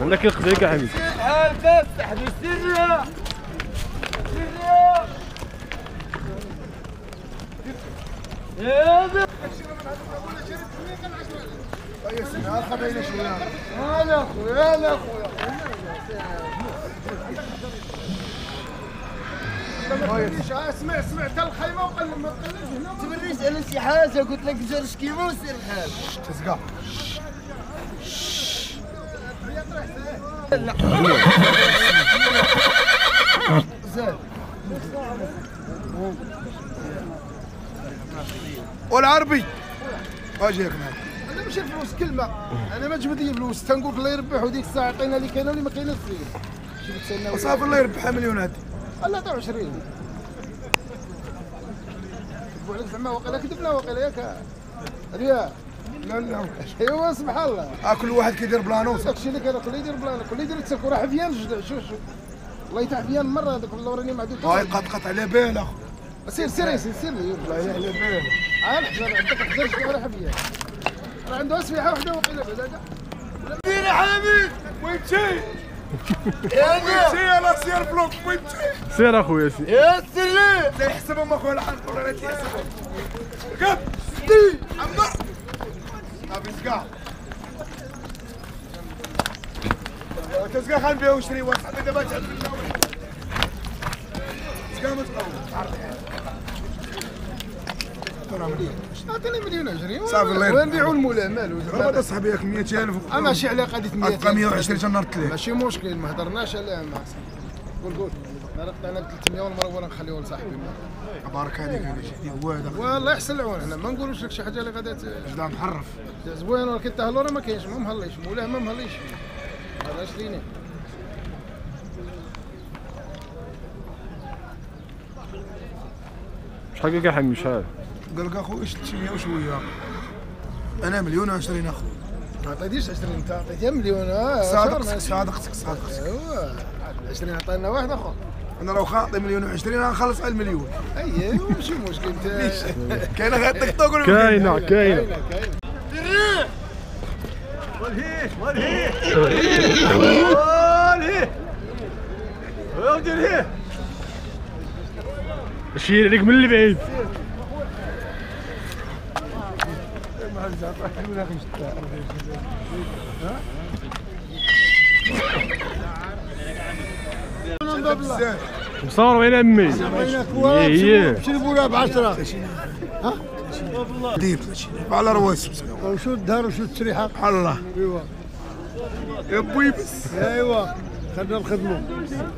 ولا كيقضيك يا حبيبي. هاكا تحبس سيريا سيريا يا اسمع اسمع حتى الخيمه وقلب ما تقلبش هنا تبريت على شي حاجه قلت لك جرش كيما وسير الحال تسقى والعربي اجي لك معاك انا ماشي الفلوس كلمه انا ما جبت لي فلوس تنقول الله يربح وديك الساعه عطينا اللي كاينه واللي ما كايناش فيه وصافي الله يربحها مليون هادي الله تاع 20 كتبوا عليك زعما واقيلا كذبنا واقيلا ياك ريا لا لا ايوا سبحان الله كل واحد كيدير بلانو داكشي اللي كاين كل يدير بلانو كل يدير تسك وراه حفيان جوج شوف والله تاع حفيان مره هذاك والله راني ما عندي هاي قطقط على بالك سير سير سير سير والله على بالك عاد حنا عندك حزرش وراه حفيان راه عنده اسفيحه وحده واقيلا بعدا دير حميد وين تجي يلا سير بلوك وين تجي سير اخويا سير يا سير تيحسبهم اخويا الحق ولا تيحسبهم قد دي عمر تسقى تسقى خان بيها وشري واحد حتى دابا تحب الناوي تسقى ما تقاومش عرفتي عطيني مليون اجري ونبيعوا المولى مالو زعما صاحبي ياك 200000 ماشي علاقه هذيك 100 تبقى 120 تنهار الثلاث ماشي مشكل ما هضرناش عليها معاك قول قول انا قطعنا 300 والمروه نخليوه لصاحبي بارك عليك هذا الشيء هو هذا والله يحسن العون حنا ما نقولوش لك شي حاجه اللي غادا جدع محرف زوين ولكن التهلو راه ما كاينش ما مهليش مولاه ما مهليش علاش لينا شحال قال لك حمي شحال قال لك اخويا 600 وشويه انا مليون و20 اخويا ما عطيتيش 20 انت عطيتيها مليون صادق صادق صادق ايوا 20 عطانا واحد اخر انا لو خاطي مليون و20 غنخلص على المليون ايوا ماشي مشكل انت كاينه غير تيك توك ولا كاينه كاينه والهيه والهيه والهيه ودير هيه شير عليك من البعيد ما عرفتش عطاك ولا خشتها ها مصور امي شربوا ب 10 ها دير على رواس وشو الدهر وشو التريحه بحال الله ايوا يا بويبس ايوا خلينا نخدموا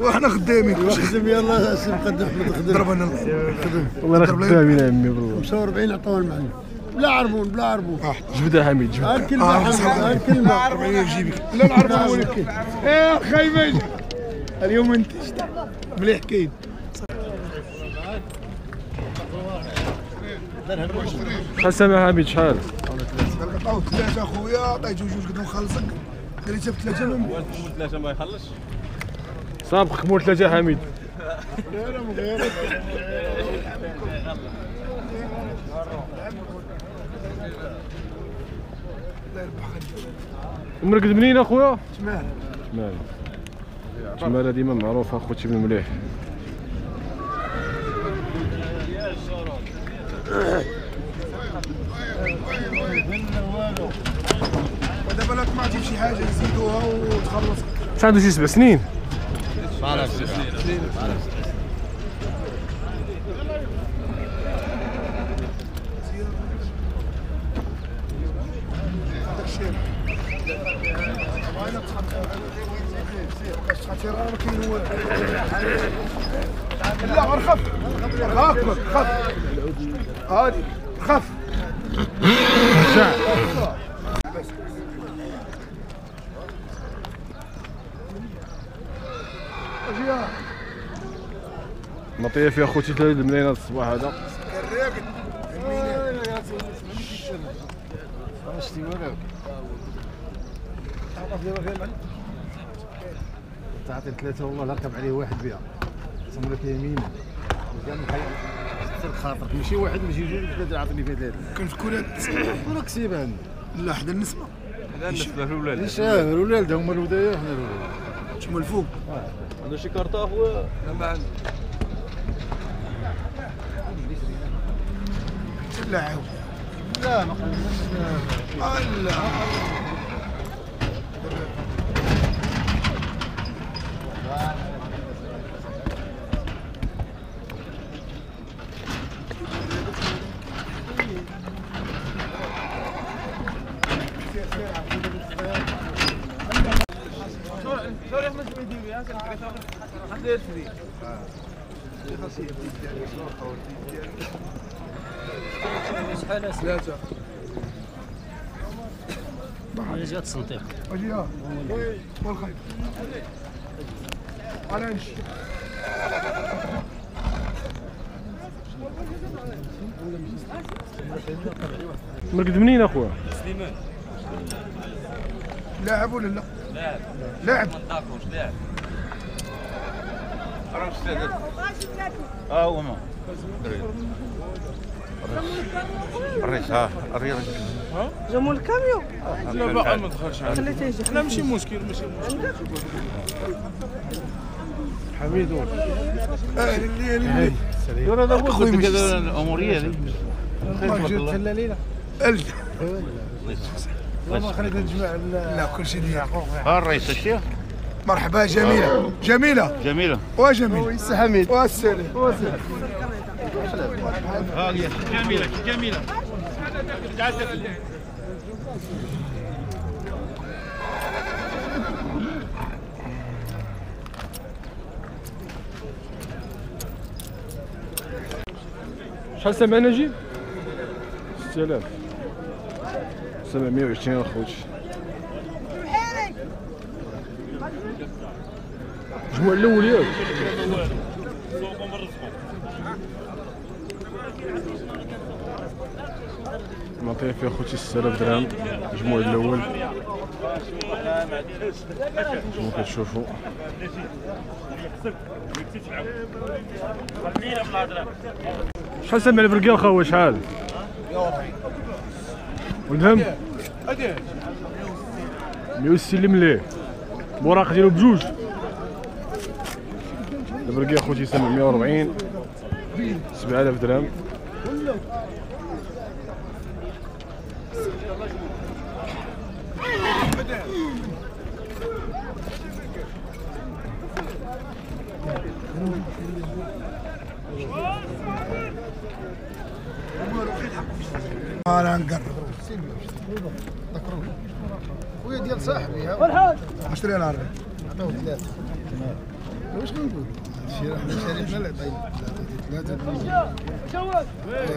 وحنا خدامين خدم يلاه سير قدم خدم ضربنا خدم والله خدامين امي والله 45 عطاوها المعلم بلا عربون بلا عربون جبدها حميد جبدها الكلمه الكلمه 40 يجيبك لا العربون ولكن ايه الخايبه اليوم انت مليح كاين شحال سامع حميد شحال؟ عطاو ثلاثة اخويا عطيتو جوج قد نخلصك دريتها بثلاثة ما ثلاثة ما يخلصش سابقك مول ثلاثة حميد مرقد منين اخويا؟ شمال شمال الجماله ديما معروفه خوتي بن مليح ودابا لا طمعتي شي حاجه نزيدوها وتخلص عنده شي 7 سنين لا غنخف خف خف هادي خف مطيف يا خوتي 3 ملايين هاد الصباح هذا تعطي 3 والله لا ركب عليه واحد بها تسمى لك يمينه وكان خاطرك ماشي واحد ماشي جوج 3 عطيني فيها 3 كنفكر هاد السيبان لا حدا النسمه، حدا النسمه الولاد. ليش الولاد هما الودايا، حنا الولاد تما الفوق. عنده شي كارطه اخويا؟ لا ما عندي. لا عاود لا ما قلناش. لا ثلاثة أنا جات السنطيق أجيها والخير على إيش؟ مركز منين أخويا؟ سليمان لاعب ولا لا؟ لاعب لاعب ما نطاقوش لاعب راه سادات ها هما الريش ها الريش ها جمو الكاميو لا باقي ما دخلش عليه لا ماشي مشكل ماشي مشكل. حميد واش اهلا دور هذا هو كذا الاموريه هذه خير تهلا ليلى الله ما خليت نجمع لا كلشي ديال يعقوب. ها الريس الشيخ مرحبا. جميله جميله جميله وجميله السي حميد والسلام والسلام. ها هي جميله جميله شحال سامع نجيب؟ 6000 720 اخوتي. الجمعة الأول ياك؟ معطيها فيها خوتي 6000 درهم الجمعة الأول كما كتشوفوا. شحال سامع البركال خاوة شحال؟ والدرهم؟ 160 اللي مليه الوراق ديالو بجوج. البرقي اخوتي 740 7000 درهم. انا نقرب خويا ديال صاحبي ها اشري انا عربي عطاو ثلاثه. واش كنقول شي راه شارينا اللي عطينا ثلاثه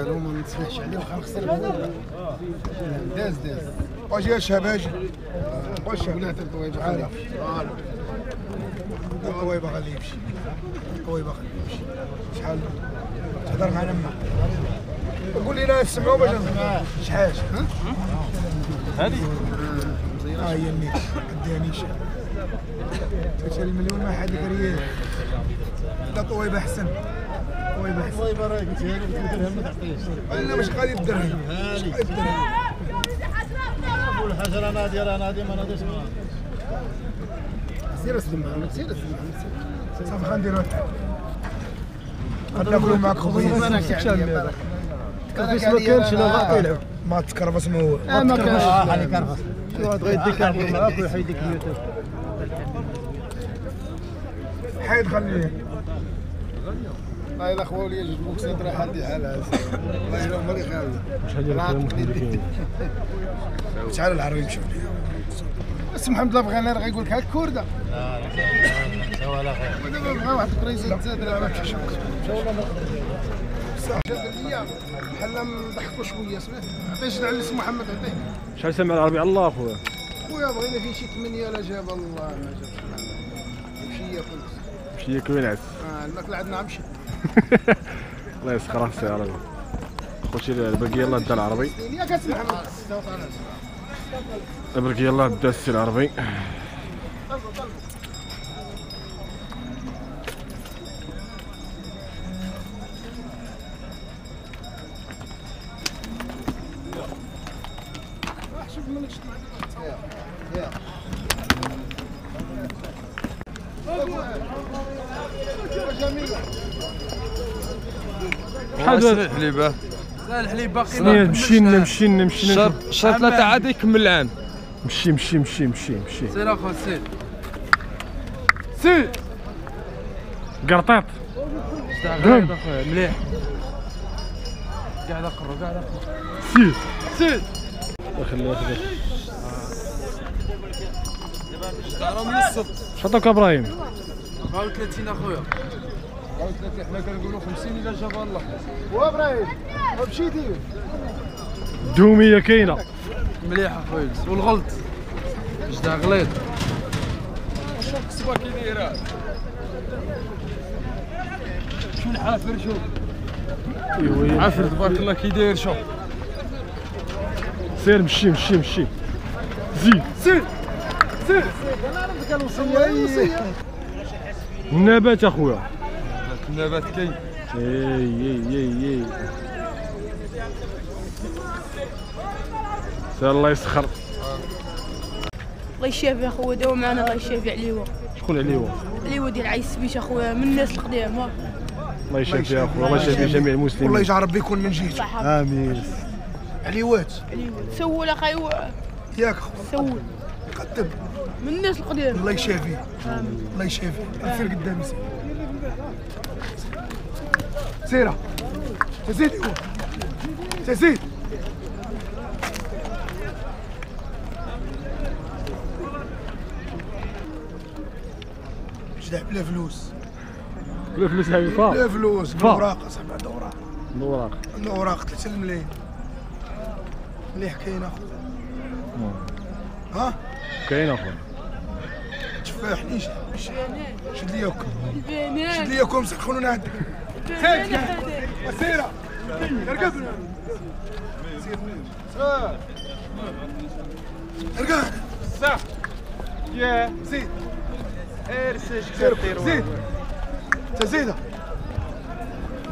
هادو ما نصلحش عليه وخنخسر. داز داز واجي يا شباب اجي واش بلاتي الطويبه عارف الطويبه غادي يمشي الطويبه غادي يمشي. شحال تهضر معنا ما قول لنا نسمعوا باش شحال هادي ها هي النيت قدامي شحال 3 مليون ما حد ريال. لا طويبه احسن طويبه احسن طويبه راه قلت لك الدرهم ما تعطيهش انا مش غادي الدرهم مش غادي الدرهم والحجره انا ديال انا هادي ما ناضيش معاها سير اسلم معاك سير اسلم معاك صافي غنديرو غادي ناكلو معاك خويا تكرفس ما كانش لا غادي يلعب ما تكرفس ما هو ما تكرفس خلي كرفس واحد غيديك كرفس معاك ويحيدك اليوتيوب حيد خليه. والله الا خواو ليا جوج بوكسات راه حالتي حالها والله الا عمري خاوي. شحال العربي مشاو ليا؟ اسم حمد الله بغينا راه غايقول لك ها الكورده. لا لا هو لا خير. دابا بغا واحد الكريزي تزاد راه ما كاينش. والله ما صح ليا بحال نضحكوا شويه سمعت. عطيش نعلس محمد عطيه. شحال سامع العربي على الله خويا؟ خويا بغينا فيه شي 8 لا جاب الله ما جابش. يمشي ياكل. يمشي ياكل وينعس. الماكله عندنا عمشي. الله يسخر راسي يا راجل. خوتي البركي يلاه دا العربي. البركي يلاه دا السي العربي. شحال هذا الحليبه؟ الحليب باقي مشينا شهر 3 عاد يكمل العام. مشي سير اخو سير سير قرطاط قاعد اخويا مليح قاعد اقرو سير سير خليه ياخذ دابا من الصوت. شطوك ابراهيم 34 اخويا 34 حنا كنقولوا 50 الا جابها الله. هو ابراهيم مشيتي الدوميه كاينه مليح اخويا والغلط جدع غليظ شوف الكسبه كي دايره شوف الحافر شوف ايوا عافر تبارك الله كي داير شوف سير مشي زيد سير انا عرفتك الوصيه النبات اخويا النبات كاين اي سير الله يسخر الله يشافي اخويا داو معنا الله يشافي عليوا. شكون عليوا؟ عليوا ديال عيس بيش اخويا من الناس القدام الله يشافي اخويا الله يشافي جميع المسلمين والله يجعل ربي يكون من جهته امين. عليوات سول اخي ياك سول قدم من الناس القدام الله يشافيه الله يشافيه سير قدامي سيره تزيد تزيد جدع بلا فلوس بلا فلوس هايفا بلا فلوس بالوراق اصاحبي عنده اوراق عنده اوراق 3 ملايين مليح كاين اخويا ها كاين اخويا تفاح نيشان شد ليا كوم شد ليا كوم سخنوا نعدك سير سيره ارقدنا ارقد صح يا زيد ارسج كثير زيد تزيدها